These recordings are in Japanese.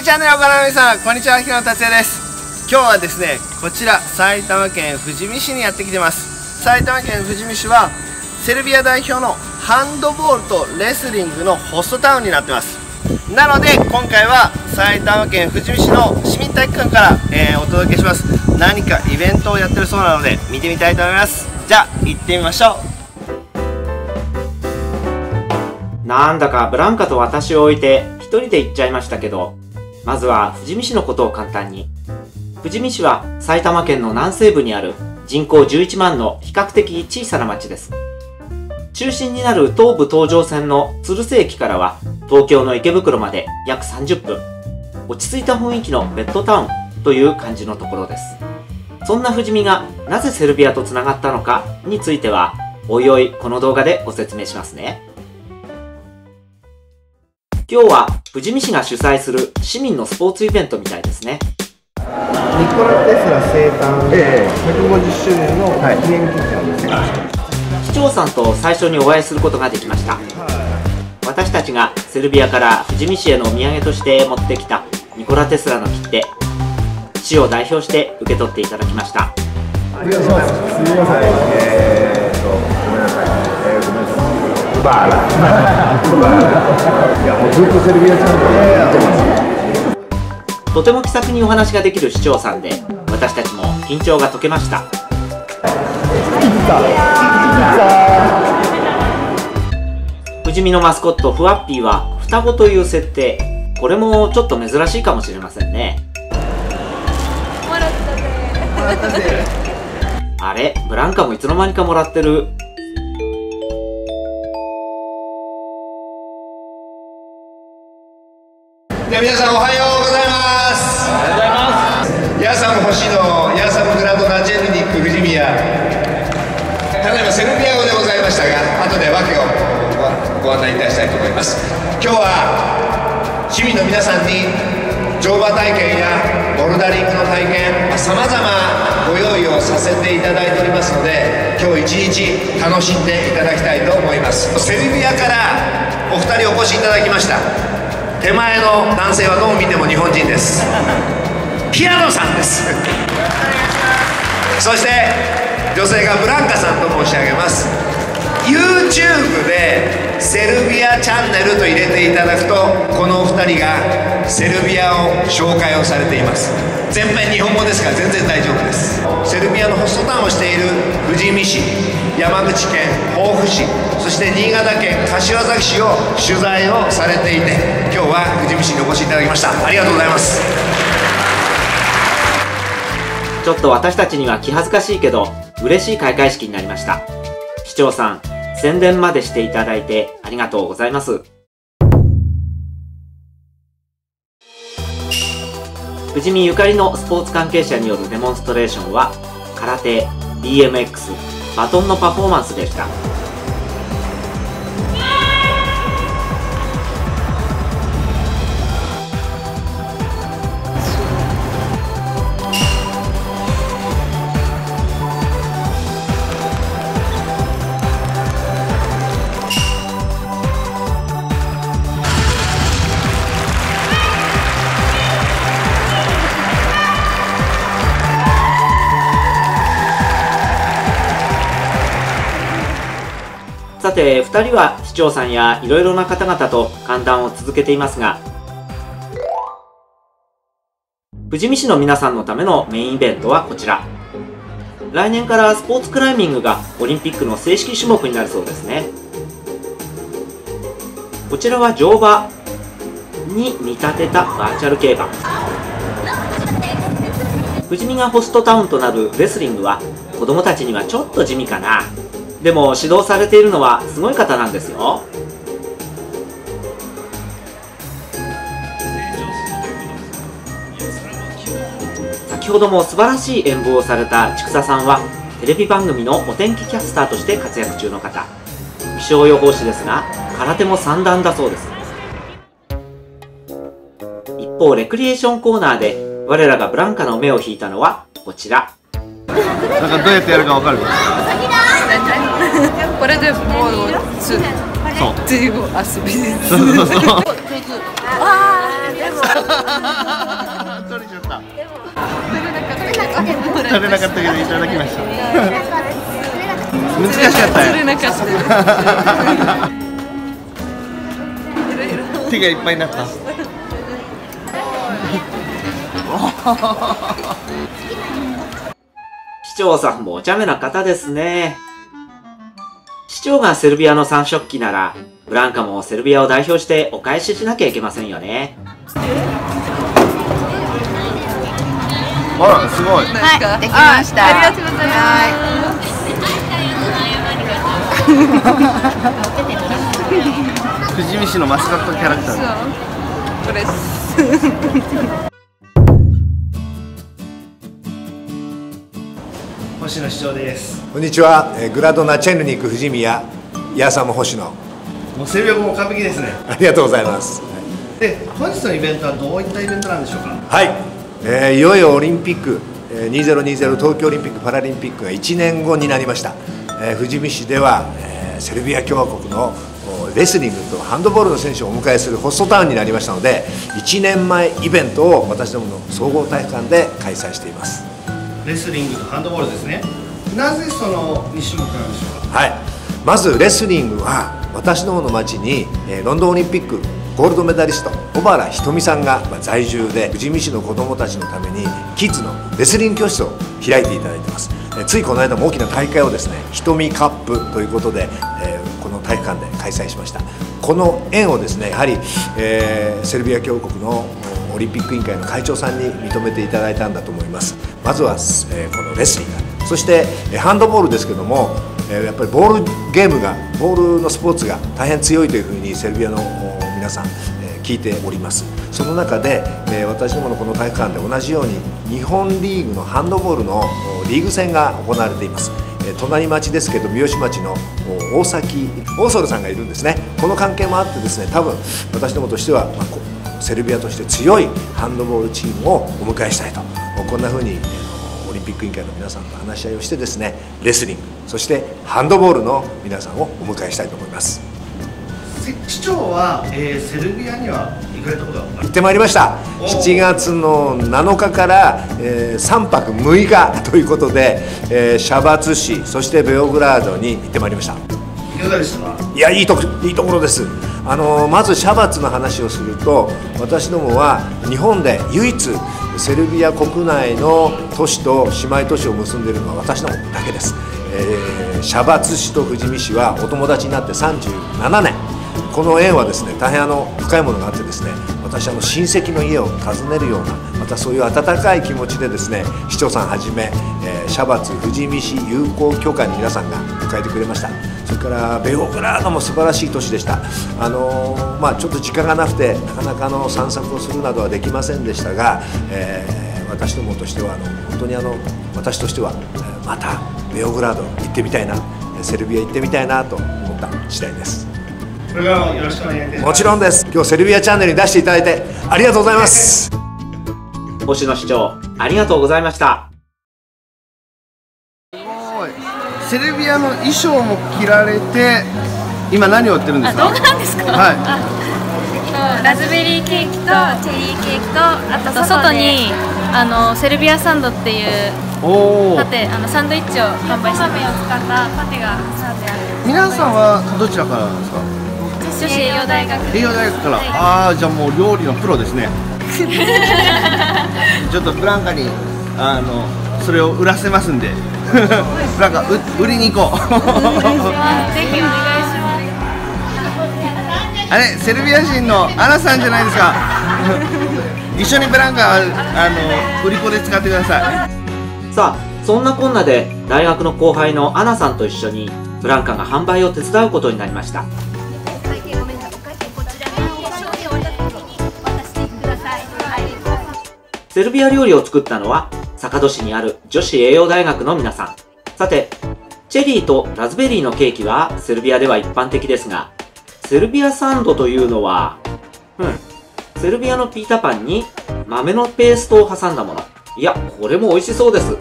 YouTube チャンネルをご覧の皆さん、こんにちは。平野達也です。今日はですね、こちら埼玉県富士見市にやってきてます。埼玉県富士見市はセルビア代表のハンドボールとレスリングのホストタウンになってます。なので今回は埼玉県富士見市の市民体育館から、お届けします。何かイベントをやってるそうなので見てみたいと思います。じゃあ行ってみましょう。なんだかブランカと私を置いて一人で行っちゃいましたけど、まずは富士見市のことを簡単に。富士見市は埼玉県の南西部にある人口11万の比較的小さな町です。中心になる東武東上線の鶴瀬駅からは東京の池袋まで約30分、落ち着いた雰囲気のベッドタウンという感じのところです。そんな富士見がなぜセルビアとつながったのかについてはおいおいこの動画でご説明しますね。今日は富士見市が主催する市民のスポーツイベントみたいですね。ニコラ・テスラ生誕150周年の記念切手なんですよ。市長さんと最初にお会いすることができました。私たちがセルビアから富士見市へのお土産として持ってきたニコラ・テスラの切手、市を代表して受け取っていただきました。ありがとうございます。すみません、ごめんなさい、とても気さくにお話ができる市長さんで、私たちも緊張が解けました。富士見のマスコットふわっぴーは双子という設定。これもちょっと珍しいかもしれませんね。あれ、ブランカもいつの間にかもらってる。皆さんおはようございます。おはようございます。ヤーサム星野、ヤーサムグラドナジェルニックフジミア、ただいまセルビア語でございましたが、後で訳をご案内いたしたいと思います。今日は市民の皆さんに乗馬体験やボルダリングの体験、さまざまご用意をさせていただいておりますので、今日一日楽しんでいただきたいと思います。セルビアからお二人お越しいただきました。手前の男性はどう見ても日本人です。平野さんです。そして女性がブランカさんと申し上げます。 YouTube でセルビアチャンネルと入れていただくと、このお二人がセルビアを紹介をされています。全編日本語ですから全然大丈夫です。セルビアのホストタウンをしている富士見市、山口県防府市、そして新潟県柏崎市を取材をされていて、今日は富士見市にお越しいただきました。ありがとうございます。ちょっと私たちには気恥ずかしいけど嬉しい開会式になりました。市長さん、宣伝までしていただいてありがとうございます。富士見ゆかりのスポーツ関係者によるデモンストレーションは空手、BMX、バトンのパフォーマンスでした。さて、2人は市長さんやいろいろな方々と歓談を続けていますが、富士見市の皆さんのためのメインイベントはこちら。来年からスポーツクライミングがオリンピックの正式種目になるそうですね。こちらは乗馬に見立てたバーチャル競馬。富士見がホストタウンとなるレスリングは子供たちにはちょっと地味かな。でも指導されているのはすごい方なんですよ。先ほども素晴らしい演舞をされた千草さんはテレビ番組のお天気キャスターとして活躍中の方。気象予報士ですが空手も三段だそうです。一方、レクリエーションコーナーで我らがブランカの目を引いたのはこちら。なんかどうやってやるかわかる。これでもうそう全部遊びです。取れなかったけどいただきました。難しかったよ。釣れなかった。手がいっぱいになった。市長さんもお茶目な方ですね。市長がセルビアの三色旗なら、ブランカもセルビアを代表してお返ししなきゃいけませんよね。あら、すごい。はい、できました。ありがとうございます。富士見市のマスカットキャラクター。これです。星野市長です。こんにちは。グラドナチェルニク富士宮、ヤサム星野。もうセルビア語も完璧ですね。ありがとうございます。で、本日のイベントはどういったイベントなんでしょうか。はい。いよいよオリンピック、2020東京オリンピック・パラリンピックが1年後になりました。富士見市では、セルビア共和国のレスリングとハンドボールの選手をお迎えするホストタウンになりましたので、1年前イベントを私どもの総合体育館で開催しています。レスリングとハンドボールですね。なぜその2種目なんでしょうか。はい、まずレスリングは私どもの町にロンドンオリンピックゴールドメダリスト小原ひとみさんが在住で、富士見市の子どもたちのためにキッズのレスリング教室を開いていただいてます。ついこの間も大きな大会をですね、ひとみカップということで、この体育館で開催しました。この縁をですね、やはり、セルビア共和国のオリンピック委員会の会長さんに認めていただいたんだと思います。まずは、このレスリング、そしてハンドボールですけども、やっぱりボールゲームが、ボールのスポーツが大変強いというふうにセルビアの皆さん聞いております。その中で私どものこの体育館で同じように日本リーグのハンドボールのリーグ戦が行われています。隣町ですけど三好町の大崎大ソルさんがいるんですね。この関係もあってですね、多分私どもとしてはセルビアとして強いハンドボールチームをお迎えしたいと、こんな風にオリンピック委員会の皆さんと話し合いをしてですね、レスリング、そしてハンドボールの皆さんをお迎えしたいと思います。市長は、セルビアには行かれたことがある？行ってまいりました。7月の7日から、3泊6日ということで、シャバツ市、そしてベオグラードに行ってまいりました。いかがでしたか？いや、いいところです。まずシャバツの話をすると、私どもは日本で唯一セルビア国内の都市と姉妹都市を結んでいるのは私どもだけです。シャバツ市と富士見市はお友達になって37年、この縁はですね、大変深いものがあってですね、私親戚の家を訪ねるような、またそういう温かい気持ちでですね、市長さんはじめ、シャバツ富士見市友好協会の皆さんが迎えてくれました。それからベオグラードも素晴らしい都市でした。ちょっと時間がなくてなかなか散策をするなどはできませんでしたが、私どもとしては本当に私としてはまたベオグラード行ってみたいな、セルビア行ってみたいなと思った次第です。これからもよろしくお願いいたします。もちろんです。今日セルビアチャンネルに出していただいてありがとうございます。星野市長、ありがとうございました。すごい。セルビアの衣装も着られて、今何を売ってるんですか？どうなんですか？はい、ラズベリーケーキとチェリーケーキと、あと外にセルビアサンドっていうパテ、サンドイッチを販売してます。を使ったパテがサーブである。皆さんはどちらからなんですか？栄養大学から。ああ、じゃあもう料理のプロですね。ちょっとブランカにそれを売らせますんで、ブランカ売りに行こう。ぜひお願いします。あれ、セルビア人のアナさんじゃないですか。一緒にブランカ売り子で使ってください。さあ、そんなこんなで大学の後輩のアナさんと一緒にブランカが販売を手伝うことになりました。セルビア料理を作ったのは坂戸市にある女子栄養大学の皆さん。さて、チェリーとラズベリーのケーキはセルビアでは一般的ですが、セルビアサンドというのは、セルビアのピータパンに豆のペーストを挟んだもの。いや、これも美味しそうです。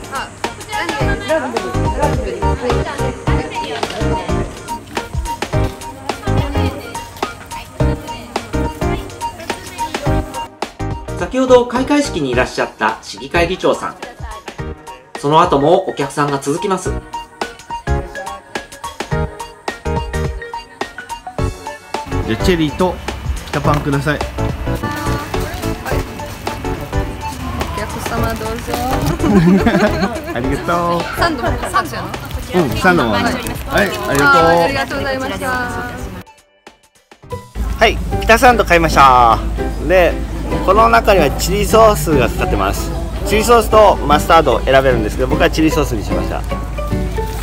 先ほど開会式にいらっしゃった市議会議長さん、その後もお客さんが続きます。じゃチェリーと北パンください。お客様どうぞ。ありがとう。サンドやな。うん、サンドもはい、ありがとうございました。はい、北サンド買いました。で、この中にはチリソースが使ってます。チリソースとマスタードを選べるんですけど、僕はチリソースにしました。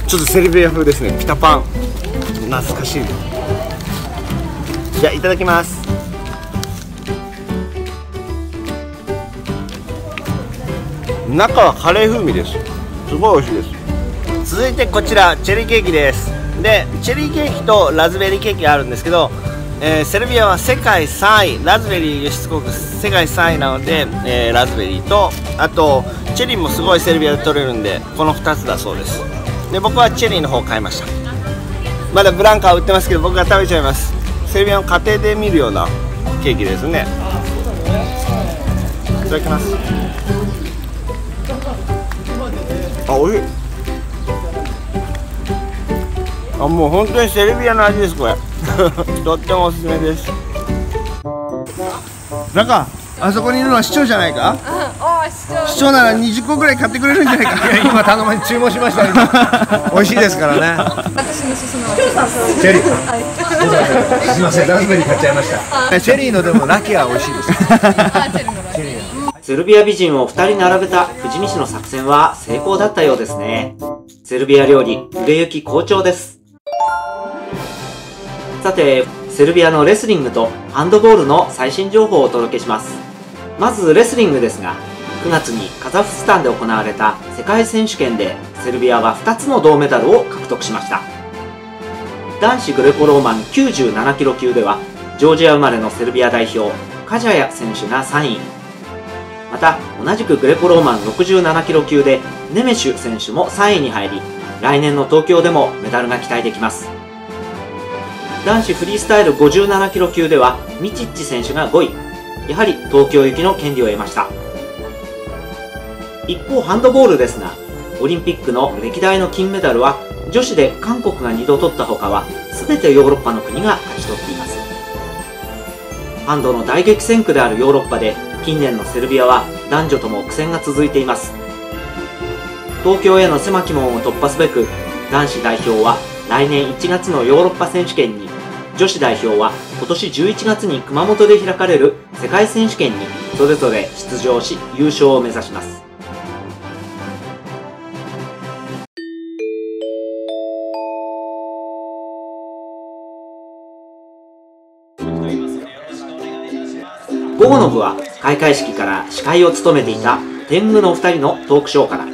ちょっとセルビア風ですね。ピタパン。懐かしい。じゃあ、いただきます。中はカレー風味です。すごい美味しいです。続いてこちらチェリーケーキです。でチェリーケーキとラズベリーケーキがあるんですけど、セルビアは世界3位、ラズベリー輸出国世界3位なので、ラズベリーとあとチェリーもすごいセルビアで取れるんで、この2つだそうです。で僕はチェリーの方を買いました。まだブランカは売ってますけど僕が食べちゃいます。セルビアの家庭で見るようなケーキですね。いただきます。あ、おいしい。あ、もう本当にセルビアの味ですこれ。とってもおすすめです。なんかあそこにいるのは市長じゃないか。うん、市長なら20個ぐらい買ってくれるんじゃないか。いや今頼まれ注文しました。美味しいですからね。私のすすめはチェリー。はい。すみません、ラズベリー買っちゃいました。チェリーのでもラキは美味しいです。セルビア美人を2人並べた富士見市の作戦は成功だったようですね。セルビア料理売れ行き好調です。さて、セルビアのレスリングとハンドボールの最新情報をお届けします。まずレスリングですが、9月にカザフスタンで行われた世界選手権でセルビアは2つの銅メダルを獲得しました。男子グレコローマン97キロ級ではジョージア生まれのセルビア代表カジャヤ選手が3位、また同じくグレコローマン67キロ級でネメシュ選手も3位に入り、来年の東京でもメダルが期待できます。男子フリースタイル57キロ級ではミチッチ選手が5位、やはり東京行きの権利を得ました。一方ハンドボールですが、オリンピックの歴代の金メダルは女子で韓国が2度取ったほかは全てヨーロッパの国が勝ち取っています。ハンドの大激戦区であるヨーロッパで近年のセルビアは男女とも苦戦が続いています。東京への狭き門を突破すべく、男子代表は来年1月のヨーロッパ選手権に、女子代表は今年11月に熊本で開かれる世界選手権にそれぞれ出場し、優勝を目指します。午後の部は開会式から司会を務めていた天狗のお二人のトークショーから、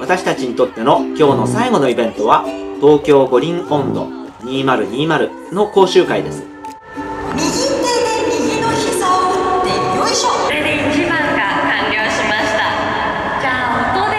私たちにとっての今日の最後のイベントは東京五輪温度2020の講習会です。右手で右の膝を打って、よいしょ。これで1番が完了しました。じゃあ音で、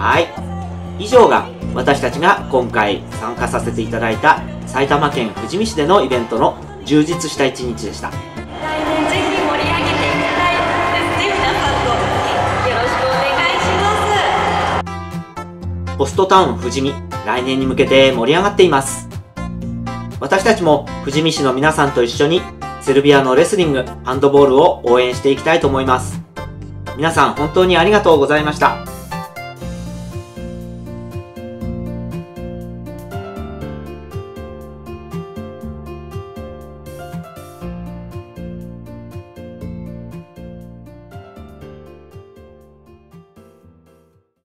はい、以上が私たちが今回参加させていただいた埼玉県富士見市でのイベントの充実した一日でした。来年ぜひ盛り上げていきたいですね。皆さんとよろしくお願いします。ホストタウン富士見、来年に向けて盛り上がっています。私たちも富士見市の皆さんと一緒にセルビアのレスリング、ハンドボールを応援していきたいと思います。皆さん本当にありがとうございました。